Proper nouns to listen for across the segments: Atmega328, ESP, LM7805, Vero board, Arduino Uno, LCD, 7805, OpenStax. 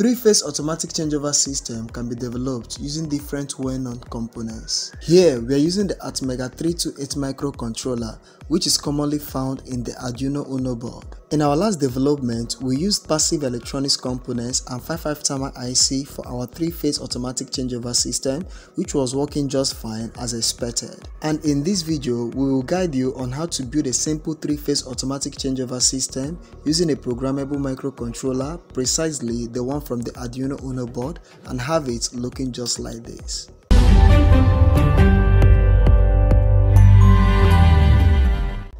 Three-phase automatic changeover system can be developed using different well-known components. Here, we are using the Atmega328 microcontroller, which is commonly found in the Arduino Uno board. In our last development, we used passive electronics components and 55 timer IC for our three-phase automatic changeover system, which was working just fine as expected. And in this video, we will guide you on how to build a simple three-phase automatic changeover system using a programmable microcontroller, precisely the one from the Arduino Uno board, and have it looking just like this.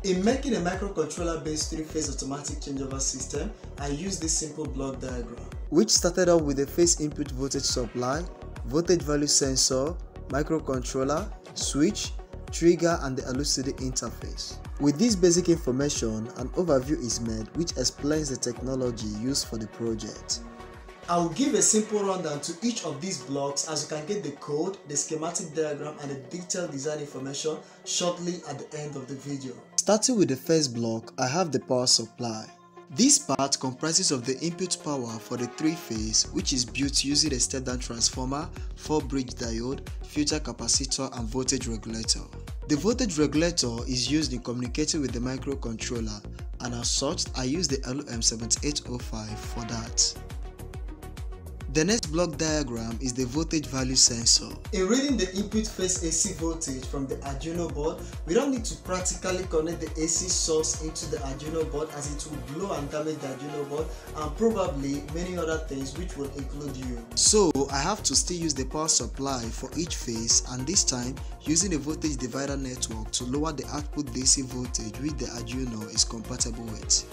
In making a microcontroller-based three-phase automatic changeover system, I used this simple block diagram, which started off with a phase input voltage supply, voltage value sensor, microcontroller, switch, trigger, and the LCD interface. With this basic information, an overview is made which explains the technology used for the project. I will give a simple rundown to each of these blocks as you can get the code, the schematic diagram, and the detailed design information shortly at the end of the video. Starting with the first block, I have the power supply. This part comprises of the input power for the three-phase, which is built using a step-down transformer, 4-bridge diode, filter capacitor, and voltage regulator. The voltage regulator is used in communicating with the microcontroller, and as such, I use the LM7805 for that. The next block diagram is the voltage value sensor. In reading the input phase AC voltage from the Arduino board, we don't need to practically connect the AC source into the Arduino board, as it will blow and damage the Arduino board and probably many other things which will include you. So I have to still use the power supply for each phase, and this time using a voltage divider network to lower the output DC voltage which the Arduino is compatible with.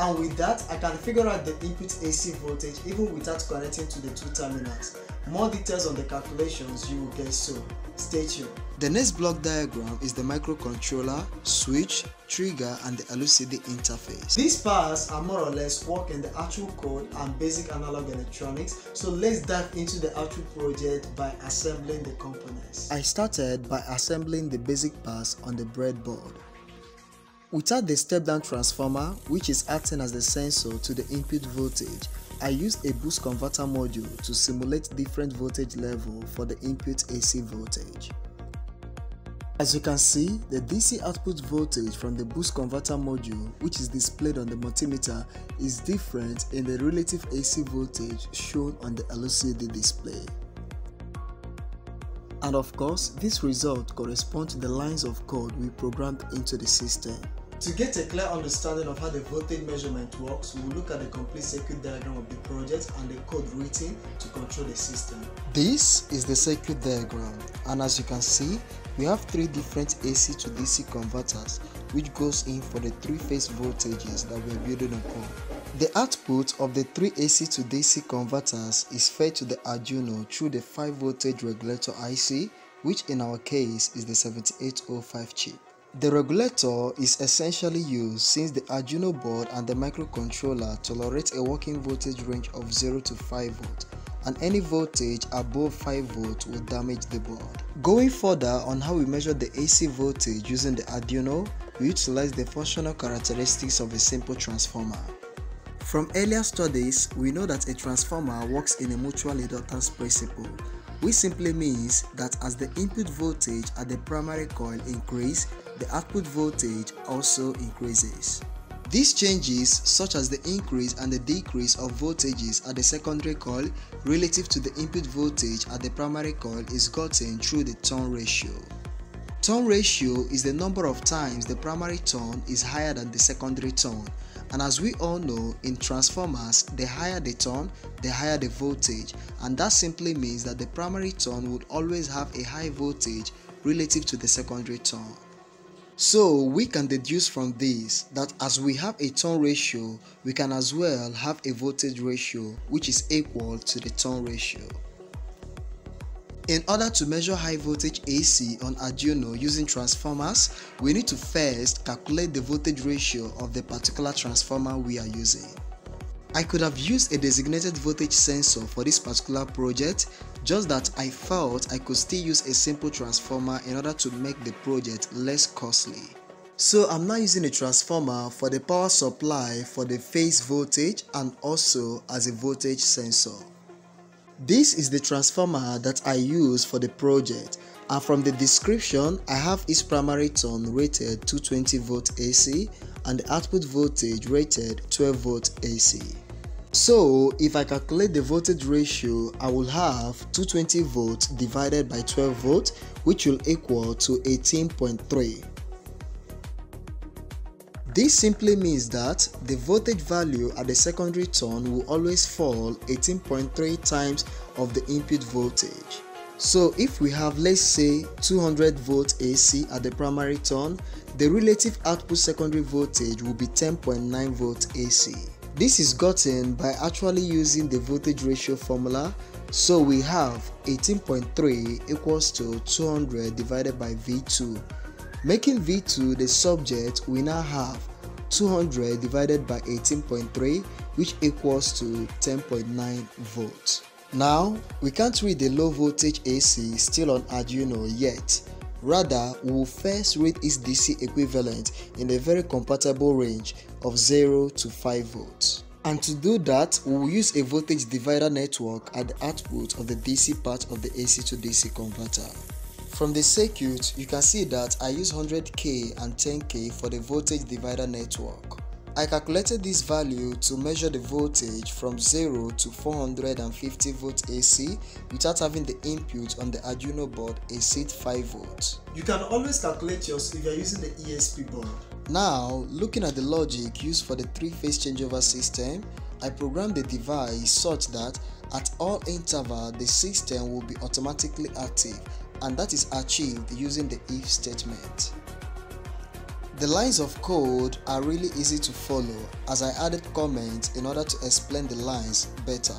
And with that, I can figure out the input AC voltage even without connecting to the two terminals. More details on the calculations you will get soon. Stay tuned. The next block diagram is the microcontroller, switch, trigger, and the LCD interface. These parts are more or less work in the actual code and basic analog electronics, so let's dive into the actual project by assembling the components. I started by assembling the basic parts on the breadboard. Without the step-down transformer, which is acting as the sensor to the input voltage, I used a boost converter module to simulate different voltage level for the input AC voltage. As you can see, the DC output voltage from the boost converter module, which is displayed on the multimeter, is different in the relative AC voltage shown on the LCD display. And of course, this result corresponds to the lines of code we programmed into the system. To get a clear understanding of how the voltage measurement works, we will look at the complete circuit diagram of the project and the code written to control the system. This is the circuit diagram, and as you can see, we have three different AC to DC converters which goes in for the three-phase voltages that we are building upon. The output of the three AC to DC converters is fed to the Arduino through the 5 voltage regulator IC, which in our case is the 7805 chip. The regulator is essentially used since the Arduino board and the microcontroller tolerate a working voltage range of 0 to 5 volts, and any voltage above 5 volts will damage the board. Going further on how we measure the AC voltage using the Arduino, we utilize the functional characteristics of a simple transformer. From earlier studies, we know that a transformer works in a mutual inductance principle, which simply means that as the input voltage at the primary coil increases, the output voltage also increases. These changes, such as the increase and the decrease of voltages at the secondary coil relative to the input voltage at the primary coil, is gotten through the turn ratio. Turn ratio is the number of times the primary turn is higher than the secondary turn, and as we all know, in transformers, the higher the turn, the higher the voltage, and that simply means that the primary turn would always have a high voltage relative to the secondary turn. So we can deduce from this that as we have a turn ratio, we can as well have a voltage ratio which is equal to the turn ratio. In order to measure high voltage AC on Arduino using transformers, we need to first calculate the voltage ratio of the particular transformer we are using. I could have used a designated voltage sensor for this particular project, just that I felt I could still use a simple transformer in order to make the project less costly. So I'm now using a transformer for the power supply for the phase voltage and also as a voltage sensor. This is the transformer that I use for the project, and from the description I have its primary turn rated 220 volt AC and the output voltage rated 12 volt AC. So if I calculate the voltage ratio, I will have 220 volts divided by 12 volts, which will equal to 18.3. This simply means that the voltage value at the secondary turn will always fall 18.3 times of the input voltage. So if we have, let's say, 200 volt AC at the primary turn, the relative output secondary voltage will be 10.9 volt AC. This is gotten by actually using the voltage ratio formula. So we have 18.3 equals to 200 divided by V2. Making V2 the subject, we now have 200 divided by 18.3, which equals to 10.9 volts. Now, we can't read the low voltage AC still on Arduino yet. Rather, we will first read its DC equivalent in a very compatible range of 0 to 5 volts. And to do that, we will use a voltage divider network at the output of the DC part of the AC to DC converter. From the circuit, you can see that I use 100K and 10K for the voltage divider network. I calculated this value to measure the voltage from 0 to 450 volt AC without having the input on the Arduino board exceed 5 volts. You can always calculate yours if you are using the ESP board. Now, looking at the logic used for the 3-phase changeover system, I programmed the device such that at all intervals the system will be automatically active, and that is achieved using the if statement. The lines of code are really easy to follow as I added comments in order to explain the lines better.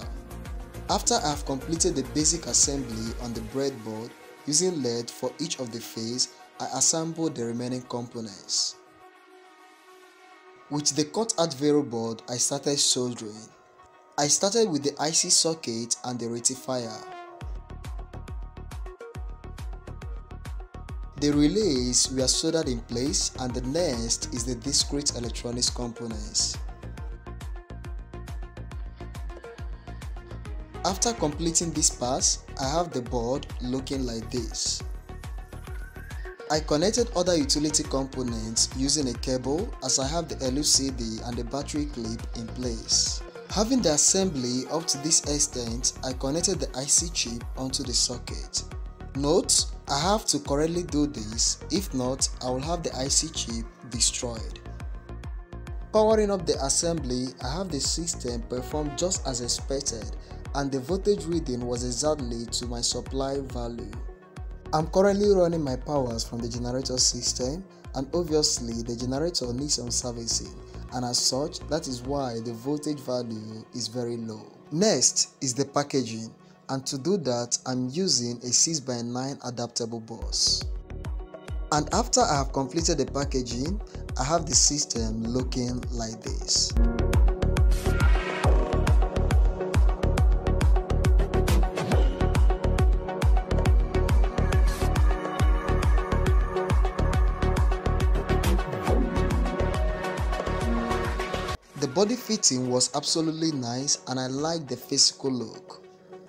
After I have completed the basic assembly on the breadboard using lead for each of the phase, I assembled the remaining components. With the cut-out Vero board, I started soldering. I started with the IC socket and the rectifier. The relays were soldered in place, and the next is the discrete electronics components. After completing this pass, I have the board looking like this. I connected other utility components using a cable as I have the LCD and the battery clip in place. Having the assembly up to this extent, I connected the IC chip onto the socket. Note, I have to correctly do this, if not, I will have the IC chip destroyed. Powering up the assembly, I have the system perform just as expected, and the voltage reading was exactly to my supply value. I'm currently running my powers from the generator system, and obviously the generator needs some servicing, and as such, that is why the voltage value is very low. Next is the packaging. And to do that, I'm using a 6x9 adaptable bus. And after I have completed the packaging, I have the system looking like this. The body fitting was absolutely nice, and I like the physical look.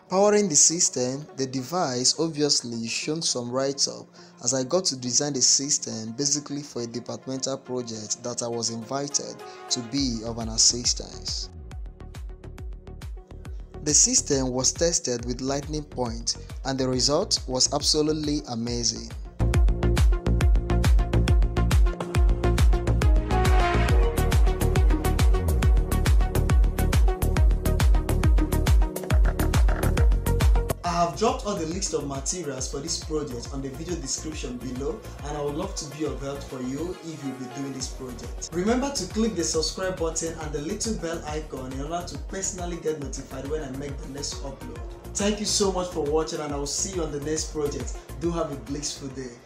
Powering the system, the device obviously shown some write-up as I got to design the system basically for a departmental project that I was invited to be of an assistance. The system was tested with lightning point, and the result was absolutely amazing. I dropped all the list of materials for this project on the video description below, and I would love to be of help for you if you'll be doing this project. Remember to click the subscribe button and the little bell icon in order to personally get notified when I make the next upload. Thank you so much for watching, and I will see you on the next project. Do have a blissful day.